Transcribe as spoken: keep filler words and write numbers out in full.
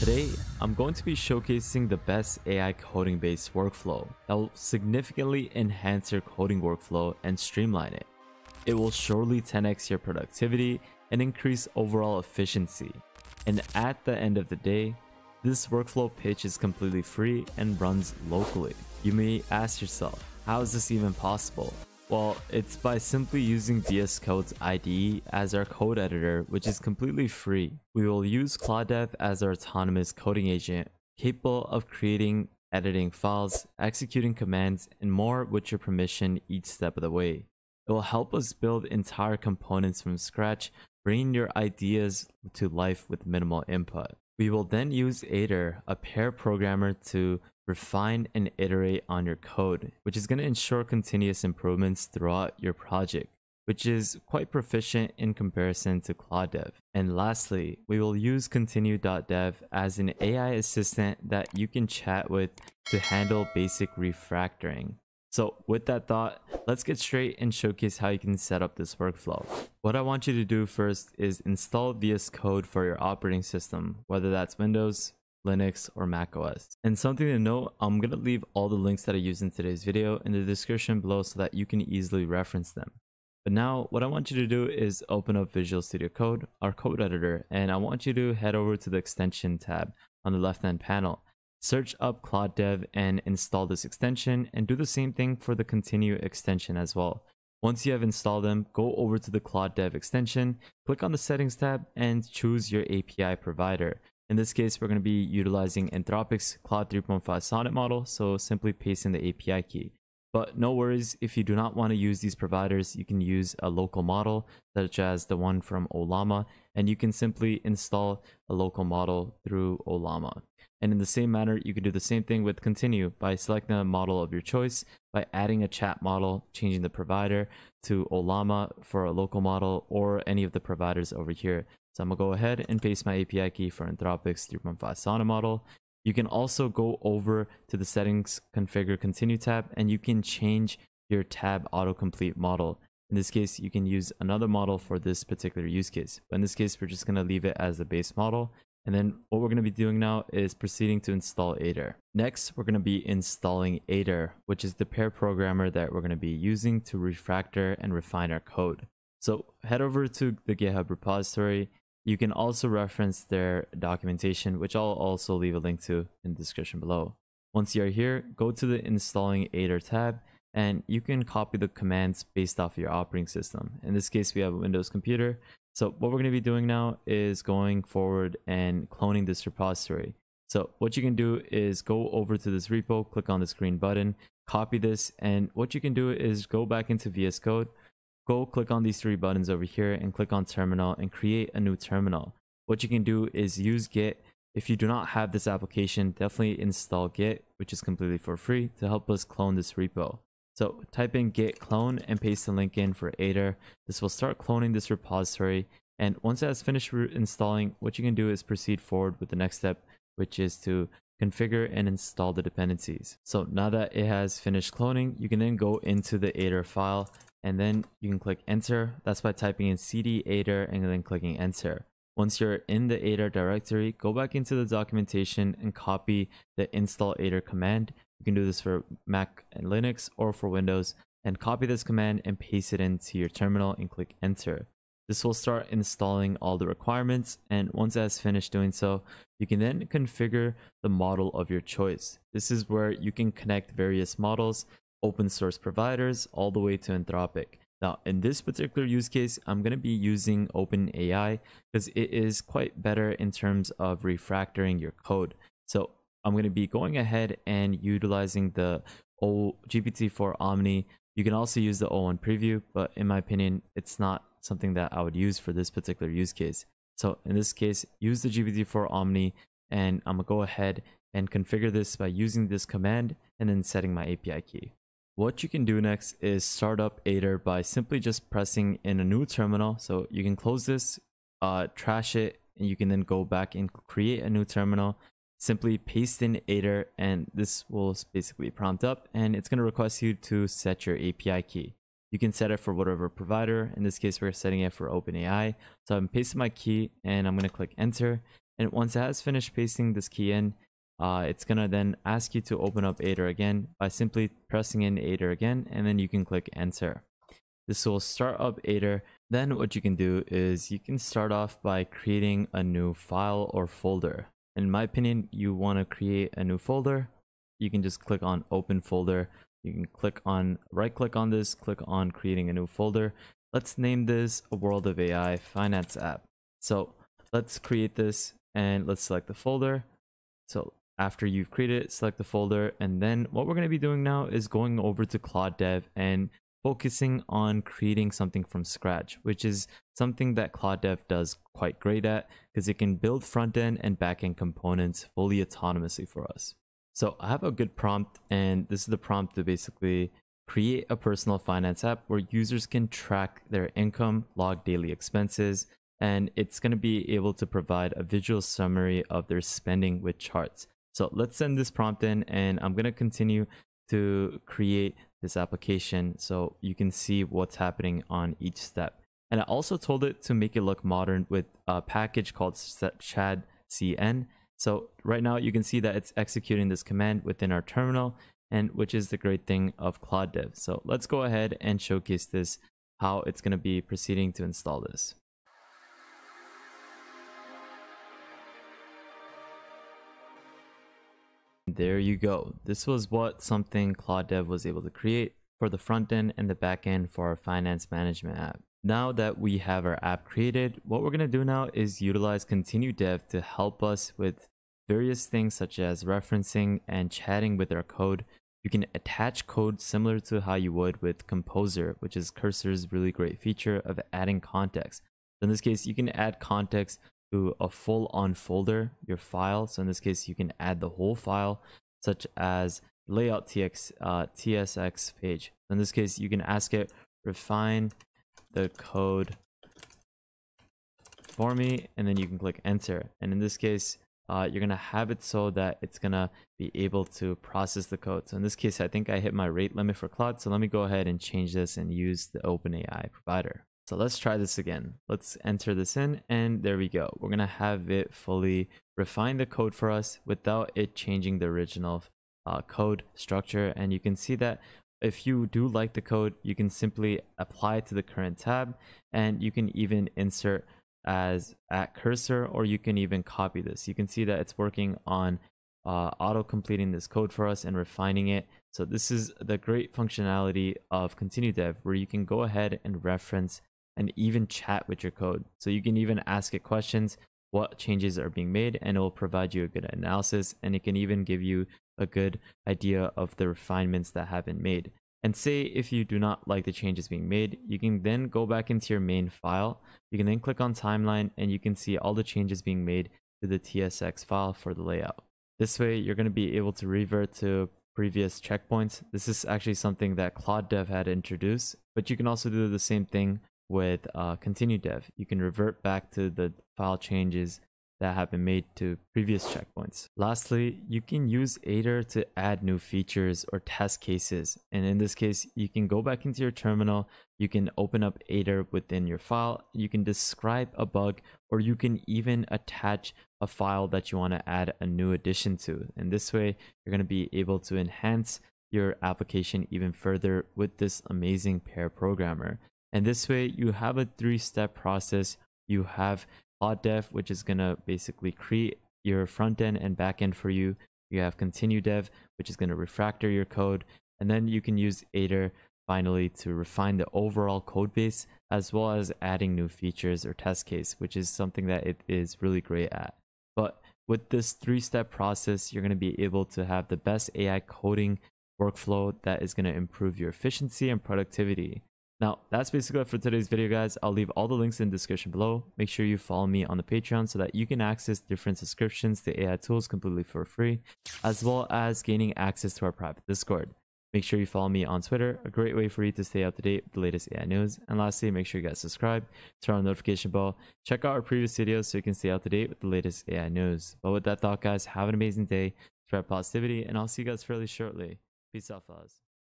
Today, I'm going to be showcasing the best A I coding-based workflow that will significantly enhance your coding workflow and streamline it. It will surely ten X your productivity and increase overall efficiency. And at the end of the day, this workflow pitch is completely free and runs locally. You may ask yourself, how is this even possible? Well, it's by simply using D S Code's I D E as our code editor, which is completely free. We will use Claude Dev as our autonomous coding agent, capable of creating, editing files, executing commands, and more with your permission each step of the way. It will help us build entire components from scratch, bringing your ideas to life with minimal input. We will then use Aider, a pair programmer, to refine and iterate on your code, which is going to ensure continuous improvements throughout your project, which is quite proficient in comparison to Claude Dev. And lastly, we will use continue dot dev as an A I assistant that you can chat with to handle basic refactoring. So with that thought, let's get straight and showcase how you can set up this workflow. What I want you to do first is install V S Code for your operating system, whether that's Windows, Linux, or macOS. And something to note, I'm going to leave all the links that I use in today's video in the description below so that you can easily reference them. But now what I want you to do is open up Visual Studio Code, our code editor, and I want you to head over to the extension tab on the left hand panel. Search up Claude Dev and install this extension, and do the same thing for the Continue extension as well. Once you have installed them, go over to the Claude Dev extension, click on the Settings tab, and choose your A P I provider. In this case, we're going to be utilizing Anthropic's Claude three point five Sonnet model, so simply paste in the A P I key. But no worries, if you do not want to use these providers, you can use a local model, such as the one from Ollama, and you can simply install a local model through Ollama. And in the same manner, you can do the same thing with Continue by selecting a model of your choice, by adding a chat model, changing the provider to Ollama for a local model, or any of the providers over here. So I'm going to go ahead and paste my A P I key for Anthropic's three point five Sonnet model. You can also go over to the Settings Configure Continue tab, and you can change your tab autocomplete model. In this case, you can use another model for this particular use case. But in this case, we're just going to leave it as the base model. And then what we're going to be doing now is proceeding to install Aider. Next, we're going to be installing Aider, which is the pair programmer that we're going to be using to refactor and refine our code. So head over to the GitHub repository. You can also reference their documentation, which I'll also leave a link to in the description below. Once you are here, go to the Installing Aider tab, and you can copy the commands based off your operating system. In this case, we have a Windows computer. So what we're going to be doing now is going forward and cloning this repository. So what you can do is go over to this repo, click on this green button, copy this, and what you can do is go back into V S Code, go click on these three buttons over here and click on Terminal and create a new terminal. What you can do is use Git. If you do not have this application, definitely install Git, which is completely for free, to help us clone this repo. So type in git clone and paste the link in for Aider. This will start cloning this repository. And once it has finished installing, what you can do is proceed forward with the next step, which is to configure and install the dependencies. So now that it has finished cloning, you can then go into the Aider file, and then you can click enter. That's by typing in cd Aider and then clicking enter. Once you're in the Aider directory, go back into the documentation and copy the install Aider command. You can do this for Mac and Linux or for Windows, and copy this command and paste it into your terminal and click enter. This will start installing all the requirements, and once it has finished doing so, you can then configure the model of your choice. This is where you can connect various models, open source providers, all the way to Anthropic. Now, in this particular use case, I'm going to be using OpenAI because it is quite better in terms of refactoring your code. So I'm going to be going ahead and utilizing the G P T four Omni. You can also use the O one preview, but in my opinion, it's not something that I would use for this particular use case. So in this case, use the G P T four Omni, and I'm going to go ahead and configure this by using this command and then setting my A P I key. What you can do next is start up Aider by simply just pressing in a new terminal. So you can close this, uh, trash it, and you can then go back and create a new terminal. Simply paste in Aider, and this will basically prompt up, and it's going to request you to set your A P I key. You can set it for whatever provider. In this case, we're setting it for OpenAI. So I'm pasting my key, and I'm going to click enter. And once it has finished pasting this key in, uh, it's going to then ask you to open up Aider again by simply pressing in Aider again, and then you can click enter. This will start up Aider. Then what you can do is you can start off by creating a new file or folder. In my opinion, you want to create a new folder. You can just click on open folder. You can click on right click on this, click on creating a new folder. Let's name this a World of A I Finance App. So let's create this and let's select the folder. So after you've created it, select the folder. And then what we're going to be doing now is going over to Claude Dev and focusing on creating something from scratch, which is something that Claude Dev does quite great at because it can build front-end and back-end components fully autonomously for us. So I have a good prompt, and this is the prompt to basically create a personal finance app where users can track their income, log daily expenses, and it's going to be able to provide a visual summary of their spending with charts. So let's send this prompt in, and I'm going to continue to create this application so you can see what's happening on each step. And I also told it to make it look modern with a package called shadcn. So right now you can see that it's executing this command within our terminal, and which is the great thing of Claude Dev. So let's go ahead and showcase this, how it's going to be proceeding to install this. There you go. This was what something Claude Dev was able to create for the front end and the back end for our finance management app. Now that we have our app created, what we're going to do now is utilize continue.dev to help us with various things such as referencing and chatting with our code. You can attach code similar to how you would with Composer, which is Cursor's really great feature of adding context. In this case, you can add context to a full-on folder, your file. So in this case, you can add the whole file, such as layout tx, uh, tsx page. In this case, you can ask it, refine the code for me, and then you can click enter. And in this case, uh, you're going to have it so that it's going to be able to process the code. So in this case, I think I hit my rate limit for Claude. So let me go ahead and change this and use the OpenAI provider. So let's try this again. Let's enter this in, and there we go. We're going to have it fully refine the code for us without it changing the original uh, code structure. And you can see that if you do like the code, you can simply apply it to the current tab, and you can even insert as at Cursor, or you can even copy this. You can see that it's working on uh, auto completing this code for us and refining it. So this is the great functionality of continue.dev, where you can go ahead and reference and even chat with your code. So you can even ask it questions, what changes are being made, and it will provide you a good analysis, and it can even give you a good idea of the refinements that have been made. And say if you do not like the changes being made, you can then go back into your main file. You can then click on timeline, and you can see all the changes being made to the T S X file for the layout. This way, you're going to be able to revert to previous checkpoints. This is actually something that Claude Dev had introduced, but you can also do the same thing with uh, continue.dev. You can revert back to the file changes that have been made to previous checkpoints. Lastly, you can use Aider to add new features or test cases. And in this case, you can go back into your terminal, you can open up Aider within your file, you can describe a bug, or you can even attach a file that you want to add a new addition to. And this way, you're going to be able to enhance your application even further with this amazing pair programmer. And this way, you have a three-step process. You have Claude Dev, which is going to basically create your front-end and back-end for you. You have continue.dev, which is going to refactor your code. And then you can use Aider, finally, to refine the overall code base, as well as adding new features or test case, which is something that it is really great at. But with this three-step process, you're going to be able to have the best A I coding workflow that is going to improve your efficiency and productivity. Now, that's basically it for today's video, guys. I'll leave all the links in the description below. Make sure you follow me on the Patreon so that you can access different subscriptions to A I tools completely for free, as well as gaining access to our private Discord. Make sure you follow me on Twitter, a great way for you to stay up to date with the latest A I news. And lastly, make sure you guys subscribe, turn on the notification bell, check out our previous videos so you can stay up to date with the latest A I news. But with that thought, guys, have an amazing day, spread positivity, and I'll see you guys fairly shortly. Peace out, fellas.